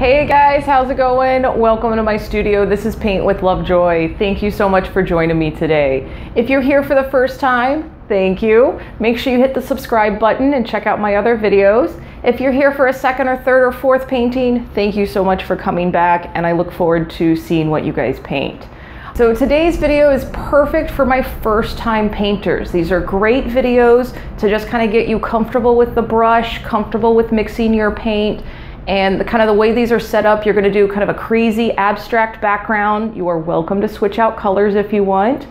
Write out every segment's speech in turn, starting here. Hey guys, how's it going? Welcome to my studio. This is Paint with Lovejoy. Thank you so much for joining me today. If you're here for the first time, thank you. Make sure you hit the subscribe button and check out my other videos. If you're here for a second or third or fourth painting, thank you so much for coming back, and I look forward to seeing what you guys paint. So today's video is perfect for my first-time painters. These are great videos to just kind of get you comfortable with the brush, comfortable with mixing your paint. And the way these are set up, you're going to do kind of a crazy abstract background. You are welcome to switch out colors if you want.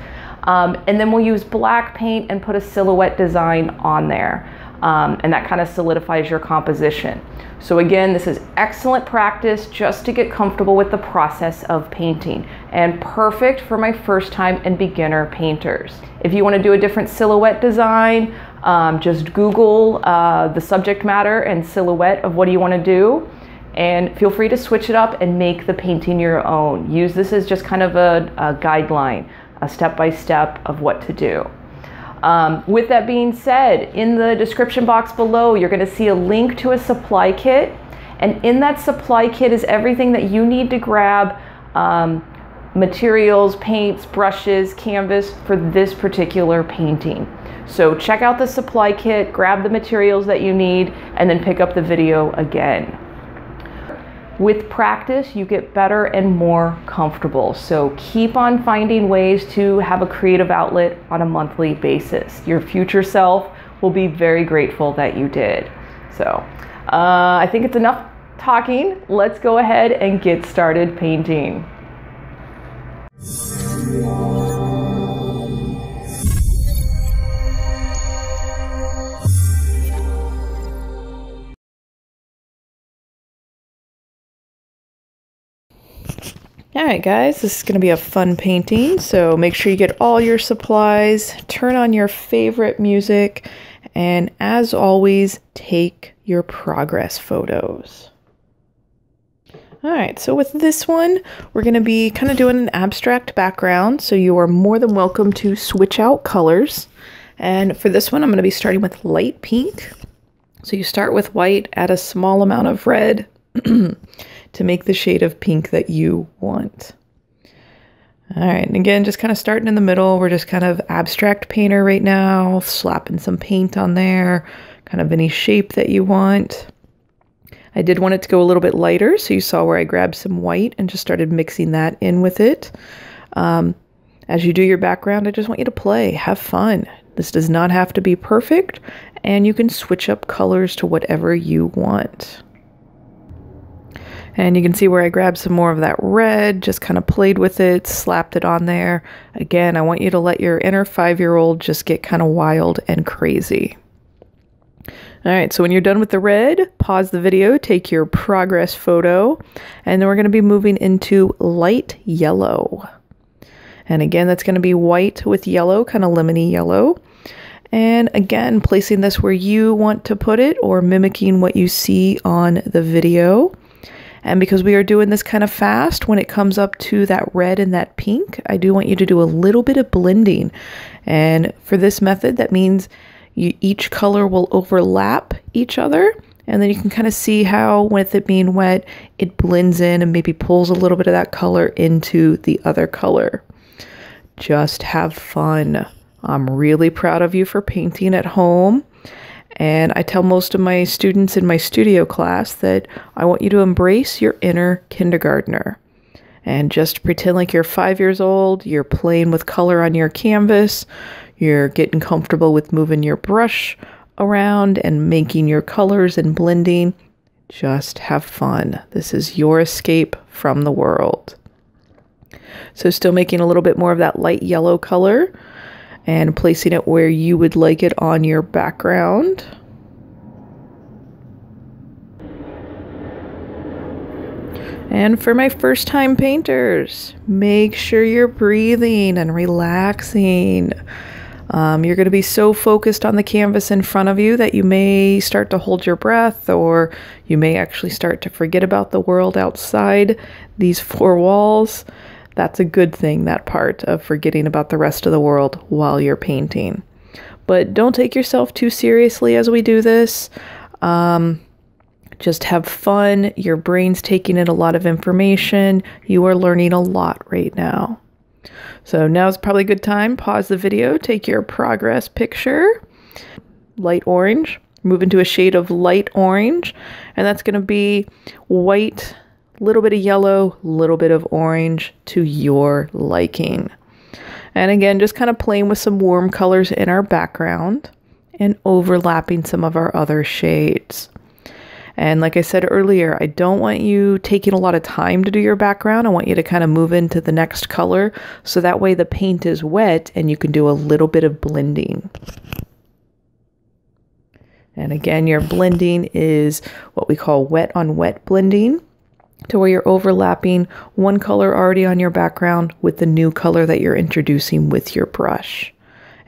And then we'll use black paint and put a silhouette design on there. And that kind of solidifies your composition. So again, this is excellent practice just to get comfortable with the process of painting, and perfect for my first time and beginner painters. If you want to do a different silhouette design, just Google the subject matter and silhouette of what do you want to do, and feel free to switch it up and make the painting your own. Use this as just kind of a guideline, a step-by-step of what to do. With that being said, in the description box below, you're going to see a link to a supply kit. And in that supply kit is everything that you need to grab, materials, paints, brushes, canvas for this particular painting. So check out the supply kit, grab the materials that you need, and then pick up the video again. With practice, you get better and more comfortable. So keep on finding ways to have a creative outlet on a monthly basis. Your future self will be very grateful that you did. So I think it's enough talking. Let's go ahead and get started painting. Alright guys, this is going to be a fun painting, so make sure you get all your supplies, turn on your favorite music, and as always, take your progress photos. Alright, so with this one, we're going to be kind of doing an abstract background, so you are more than welcome to switch out colors. And for this one, I'm going to be starting with light pink. So you start with white, add a small amount of red, to make the shade of pink that you want. All right, and again, just kind of starting in the middle, we're just kind of abstract painter right now, slapping some paint on there, kind of any shape that you want. I did want it to go a little bit lighter, so you saw where I grabbed some white and just started mixing that in with it. As you do your background, I just want you to play, have fun. This does not have to be perfect, and you can switch up colors to whatever you want. And you can see where I grabbed some more of that red, just kind of played with it, slapped it on there. Again, I want you to let your inner five-year-old just get kind of wild and crazy. All right, so when you're done with the red, pause the video, take your progress photo, and then we're going to be moving into light yellow. And again, that's going to be white with yellow, kind of lemony yellow. And again, placing this where you want to put it or mimicking what you see on the video. And because we are doing this kind of fast, when it comes up to that red and that pink, I do want you to do a little bit of blending. And for this method, that means each color will overlap each other. And then you can kind of see how, with it being wet, it blends in and maybe pulls a little bit of that color into the other color. Just have fun. I'm really proud of you for painting at home. And I tell most of my students in my studio class that I want you to embrace your inner kindergartner and just pretend like you're 5 years old, you're playing with color on your canvas, you're getting comfortable with moving your brush around and making your colors and blending. Just have fun. This is your escape from the world. So still making a little bit more of that light yellow color, and placing it where you would like it on your background. And for my first-time painters, make sure you're breathing and relaxing. You're going to be so focused on the canvas in front of you that you may start to hold your breath, or you may actually start to forget about the world outside these four walls. That's a good thing, that part of forgetting about the rest of the world while you're painting. But don't take yourself too seriously as we do this. Just have fun. Your brain's taking in a lot of information. You are learning a lot right now. So now's probably a good time. Pause the video, take your progress picture, light orange, move into a shade of light orange, and that's going to be white, little bit of yellow, little bit of orange to your liking. And again, just kind of playing with some warm colors in our background and overlapping some of our other shades. And like I said earlier, I don't want you taking a lot of time to do your background. I want you to kind of move into the next color so that way the paint is wet and you can do a little bit of blending. And again, your blending is what we call wet on wet blending, to where you're overlapping one color already on your background with the new color that you're introducing with your brush.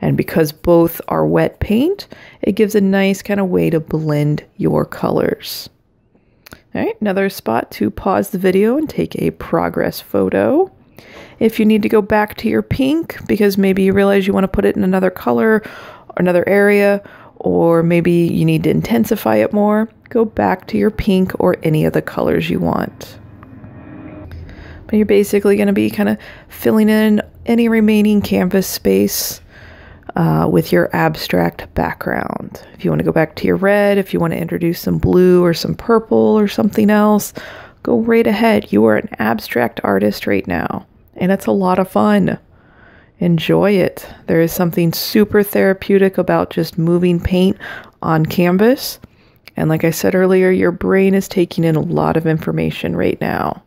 And because both are wet paint, it gives a nice kind of way to blend your colors. All right, another spot to pause the video and take a progress photo. If you need to go back to your pink because maybe you realize you want to put it in another color or another area, or maybe you need to intensify it more, go back to your pink or any of the colors you want. But you're basically going to be kind of filling in any remaining canvas space with your abstract background. If you want to go back to your red, if you want to introduce some blue or some purple or something else, go right ahead. You are an abstract artist right now, and it's a lot of fun. Enjoy it. There is something super therapeutic about just moving paint on canvas. And like I said earlier, your brain is taking in a lot of information right now.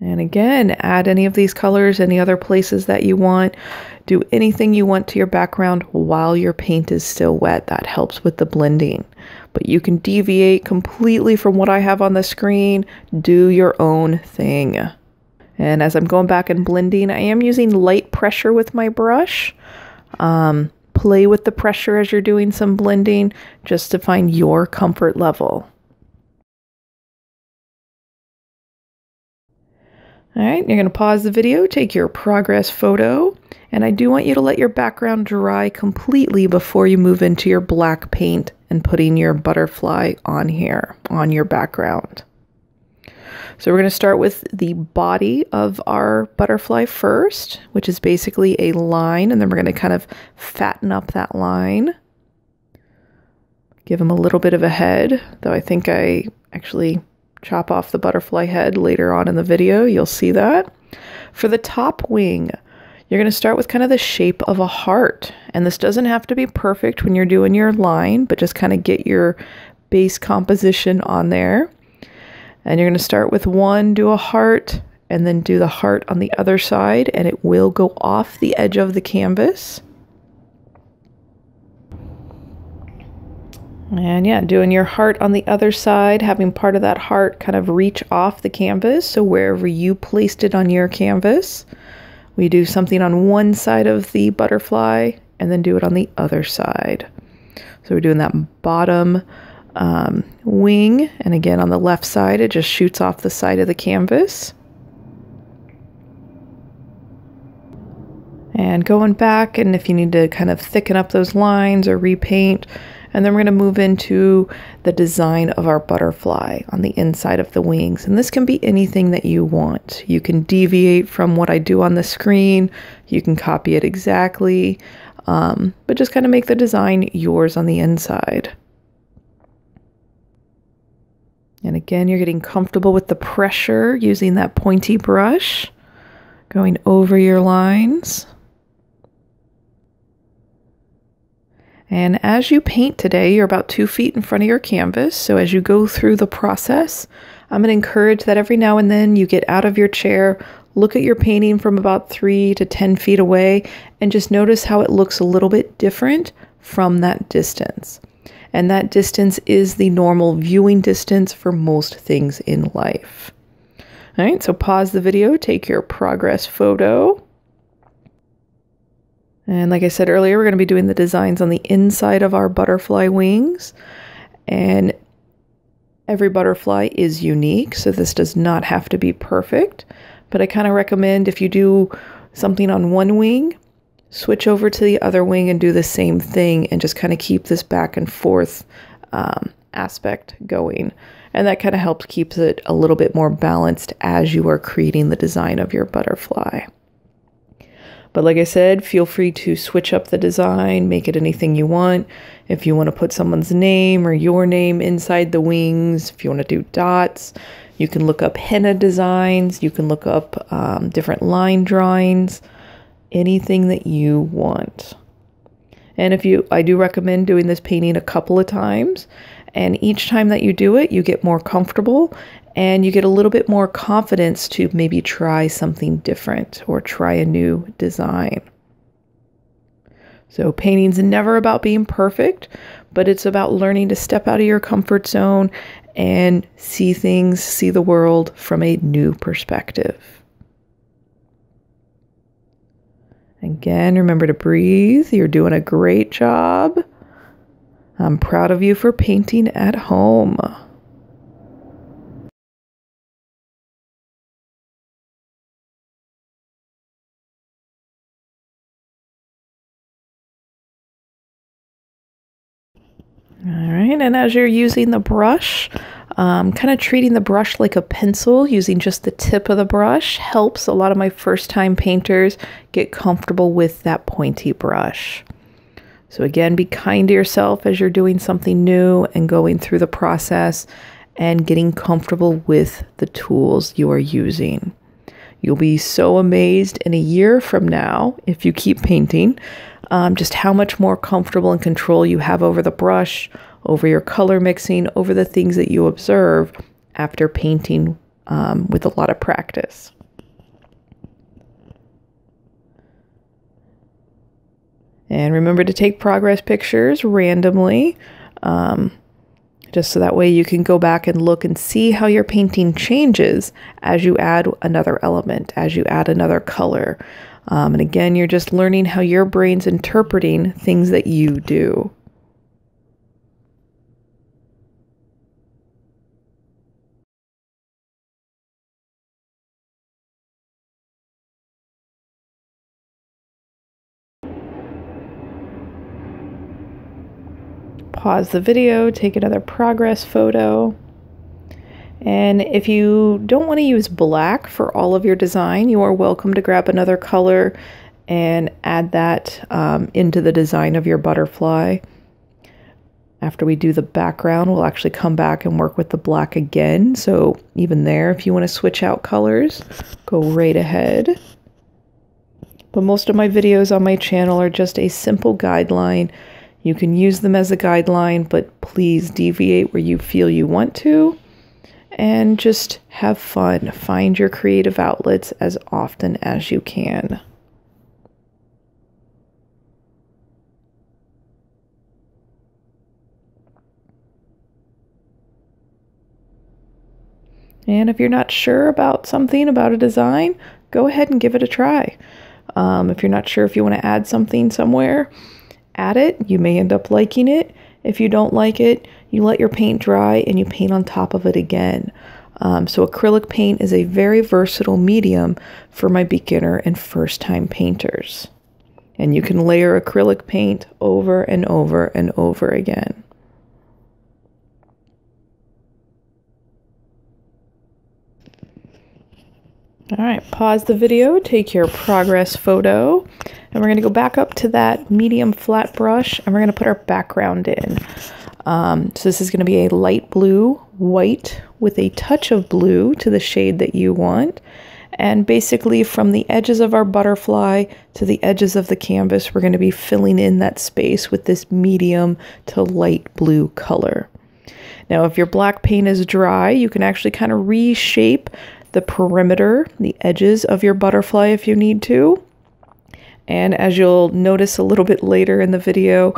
And again, add any of these colors, any other places that you want. Do anything you want to your background while your paint is still wet. That helps with the blending. But you can deviate completely from what I have on the screen. Do your own thing. And as I'm going back and blending, I am using light pressure with my brush. Play with the pressure as you're doing some blending just to find your comfort level. All right, you're going to pause the video, take your progress photo, and I do want you to let your background dry completely before you move into your black paint and putting your butterfly on here, on your background. So we're going to start with the body of our butterfly first, which is basically a line, and then we're going to kind of fatten up that line. Give him a little bit of a head, though I think I actually chop off the butterfly head later on in the video. You'll see that. For the top wing, you're going to start with kind of the shape of a heart. And this doesn't have to be perfect when you're doing your line, but just kind of get your base composition on there. And you're going to start with one, do a heart, and then do the heart on the other side, and it will go off the edge of the canvas. And yeah, doing your heart on the other side, having part of that heart kind of reach off the canvas. So wherever you placed it on your canvas, we do something on one side of the butterfly and then do it on the other side. So we're doing that bottom wing. And again, on the left side, it just shoots off the side of the canvas. And going back, and if you need to kind of thicken up those lines or repaint. And then we're going to move into the design of our butterfly on the inside of the wings. And this can be anything that you want. You can deviate from what I do on the screen. You can copy it exactly, but just kind of make the design yours on the inside. And again, you're getting comfortable with the pressure using that pointy brush, going over your lines. And as you paint today, you're about 2 feet in front of your canvas. So as you go through the process, I'm going to encourage that every now and then you get out of your chair, look at your painting from about 3 to 10 feet away, and just notice how it looks a little bit different from that distance. And that distance is the normal viewing distance for most things in life. All right, so pause the video, take your progress photo. And like I said earlier, we're going to be doing the designs on the inside of our butterfly wings. And every butterfly is unique, so this does not have to be perfect. But I kind of recommend if you do something on one wing, switch over to the other wing and do the same thing and just kind of keep this back and forth aspect going. And that kind of helps keeps it a little bit more balanced as you are creating the design of your butterfly. But like I said, feel free to switch up the design, make it anything you want. If you want to put someone's name or your name inside the wings, if you want to do dots, you can look up henna designs, you can look up different line drawings, anything that you want. And I do recommend doing this painting a couple of times. And each time that you do it, you get more comfortable and you get a little bit more confidence to maybe try something different or try a new design. So painting's never about being perfect, but it's about learning to step out of your comfort zone and see things, see the world from a new perspective. Again, remember to breathe. You're doing a great job. I'm proud of you for painting at home. All right, and as you're using the brush, kind of treating the brush like a pencil, using just the tip of the brush helps a lot of my first-time painters get comfortable with that pointy brush. So again, be kind to yourself as you're doing something new and going through the process and getting comfortable with the tools you are using. You'll be so amazed in a year from now, if you keep painting, just how much more comfortable and control you have over the brush, over your color mixing, over the things that you observe after painting with a lot of practice. And remember to take progress pictures randomly, just so that way you can go back and look and see how your painting changes as you add another element, as you add another color. And again, you're just learning how your brain's interpreting things that you do. Pause the video, take another progress photo. And if you don't want to use black for all of your design, you are welcome to grab another color and add that into the design of your butterfly. After we do the background, we'll actually come back and work with the black again. So even there, if you want to switch out colors, go right ahead. But most of my videos on my channel are just a simple guideline. You can use them as a guideline, but please deviate where you feel you want to. And just have fun. Find your creative outlets as often as you can. And if you're not sure about something, about a design, go ahead and give it a try. If you're not sure if you want to add something somewhere, add it. You may end up liking it. If you don't like it, you let your paint dry and you paint on top of it again. So acrylic paint is a very versatile medium for my beginner and first-time painters. And you can layer acrylic paint over and over and over again. All right, pause the video, take your progress photo, and we're going to go back up to that medium flat brush and we're going to put our background in. So this is going to be a light blue, white with a touch of blue to the shade that you want. And basically from the edges of our butterfly to the edges of the canvas, we're going to be filling in that space with this medium to light blue color. Now, if your black paint is dry, you can actually kind of reshape the perimeter, the edges of your butterfly if you need to. And as you'll notice a little bit later in the video,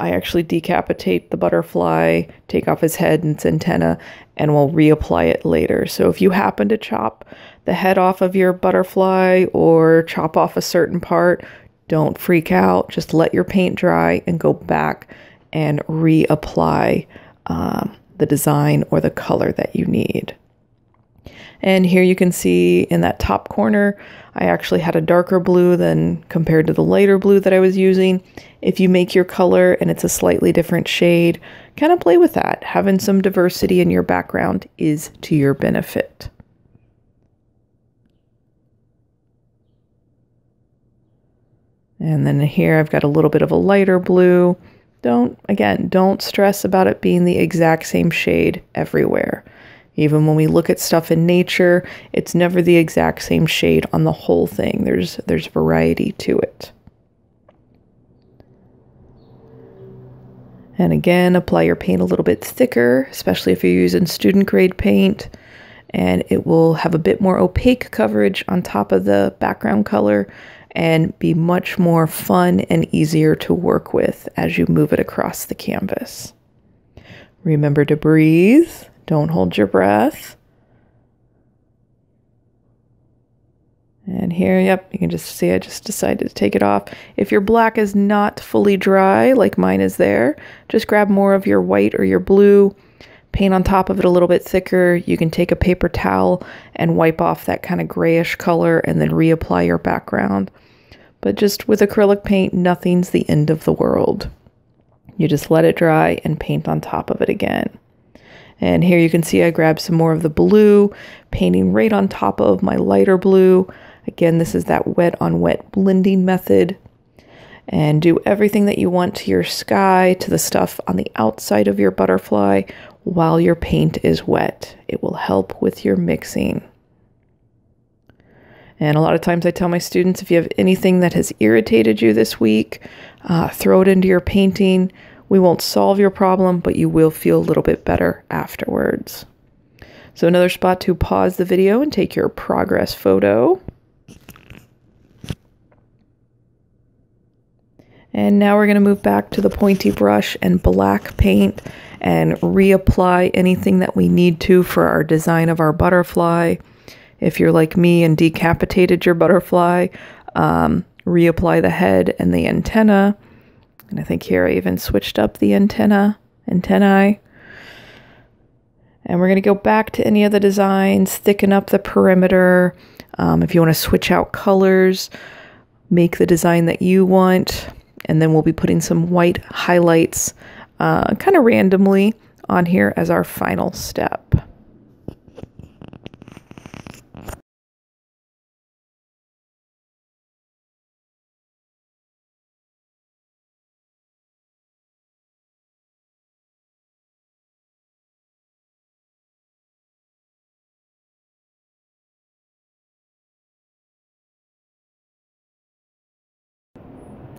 I actually decapitate the butterfly, take off his head and its antenna, and we'll reapply it later. So if you happen to chop the head off of your butterfly or chop off a certain part, don't freak out. Just let your paint dry and go back and reapply the design or the color that you need. And here you can see in that top corner, I actually had a darker blue than compared to the lighter blue that I was using. If you make your color and it's a slightly different shade, kind of play with that. Having some diversity in your background is to your benefit. And then here I've got a little bit of a lighter blue. Don't stress about it being the exact same shade everywhere. Even when we look at stuff in nature, it's never the exact same shade on the whole thing. There's variety to it. And again, apply your paint a little bit thicker, especially if you're using student grade paint, and it will have a bit more opaque coverage on top of the background color and be much more fun and easier to work with as you move it across the canvas. Remember to breathe. Don't hold your breath. And here, yep, you can just see I just decided to take it off. If your black is not fully dry, like mine is there, just grab more of your white or your blue, paint on top of it a little bit thicker. You can take a paper towel and wipe off that kind of grayish color and then reapply your background. But just with acrylic paint, nothing's the end of the world. You just let it dry and paint on top of it again. And here you can see I grabbed some more of the blue, painting right on top of my lighter blue. Again, this is that wet on wet blending method. And do everything that you want to your sky, to the stuff on the outside of your butterfly while your paint is wet. It will help with your mixing. And a lot of times I tell my students, if you have anything that has irritated you this week, throw it into your painting. We won't solve your problem, but you will feel a little bit better afterwards. So another spot to pause the video and take your progress photo. And now we're going to move back to the pointy brush and black paint and reapply anything that we need to for our design of our butterfly. If you're like me and decapitated your butterfly, reapply the head and the antenna. And I think here I even switched up the antennae. And we're going to go back to any of the designs, thicken up the perimeter. If you want to switch out colors, make the design that you want. And then we'll be putting some white highlights kind of randomly on here as our final step.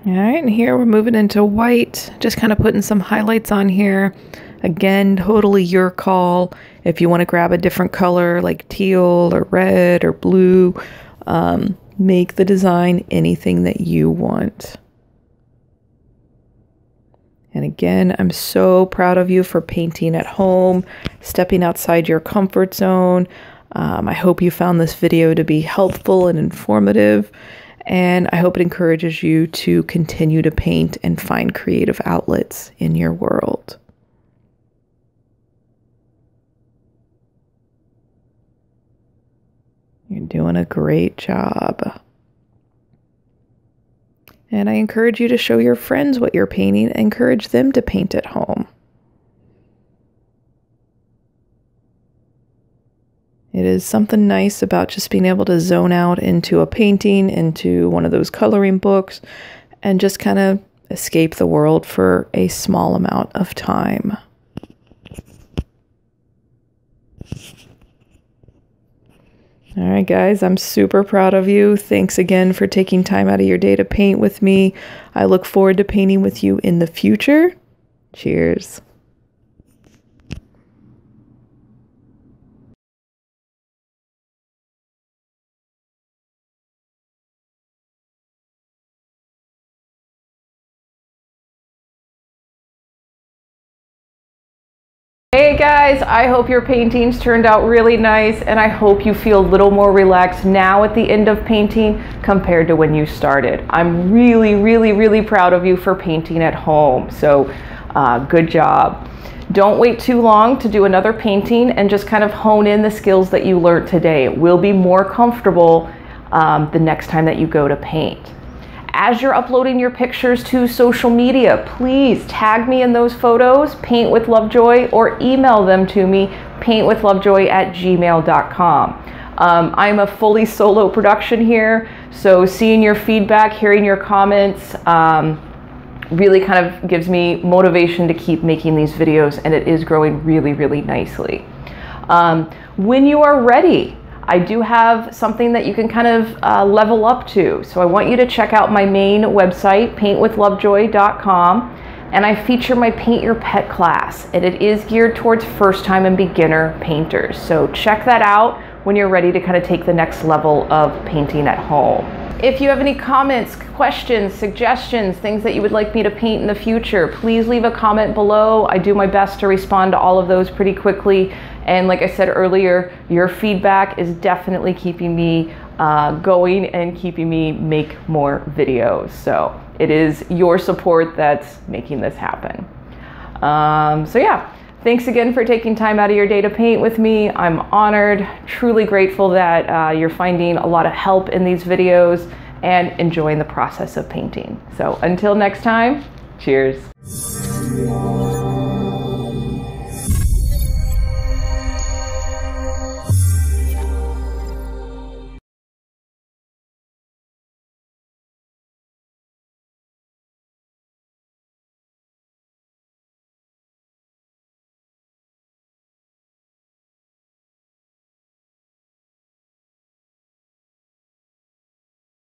All right, and here we're moving into white, just kind of putting some highlights on here. Again, totally your call. If you want to grab a different color like teal or red or blue, make the design anything that you want. And again, I'm so proud of you for painting at home, stepping outside your comfort zone. I hope you found this video to be helpful and informative. And I hope it encourages you to continue to paint and find creative outlets in your world. You're doing a great job. And I encourage you to show your friends what you're painting and encourage them to paint at home. It is something nice about just being able to zone out into a painting, into one of those coloring books, and just kind of escape the world for a small amount of time. All right, guys, I'm super proud of you. Thanks again for taking time out of your day to paint with me. I look forward to painting with you in the future. Cheers. Hey guys, I hope your paintings turned out really nice, and I hope you feel a little more relaxed now at the end of painting compared to when you started. I'm really proud of you for painting at home, so good job. Don't wait too long to do another painting and just kind of hone in the skills that you learned today. It will be more comfortable the next time that you go to paint. As you're uploading your pictures to social media, please tag me in those photos, Paint with Lovejoy, or email them to me, paintwithlovejoy@gmail.com. I'm a fully solo production here, so seeing your feedback, hearing your comments, really kind of gives me motivation to keep making these videos, and it is growing really, really nicely. When you are ready, I do have something that you can kind of level up to. So I want you to check out my main website, paintwithlovejoy.com, and I feature my Paint Your Pet class, and it is geared towards first-time and beginner painters. So check that out when you're ready to kind of take the next level of painting at home. If you have any comments, questions, suggestions, things that you would like me to paint in the future, please leave a comment below. I do my best to respond to all of those pretty quickly. And like I said earlier, your feedback is definitely keeping me going and keeping me make more videos. So it is your support that's making this happen. So yeah, thanks again for taking time out of your day to paint with me. I'm honored, truly grateful that you're finding a lot of help in these videos and enjoying the process of painting. So until next time, cheers.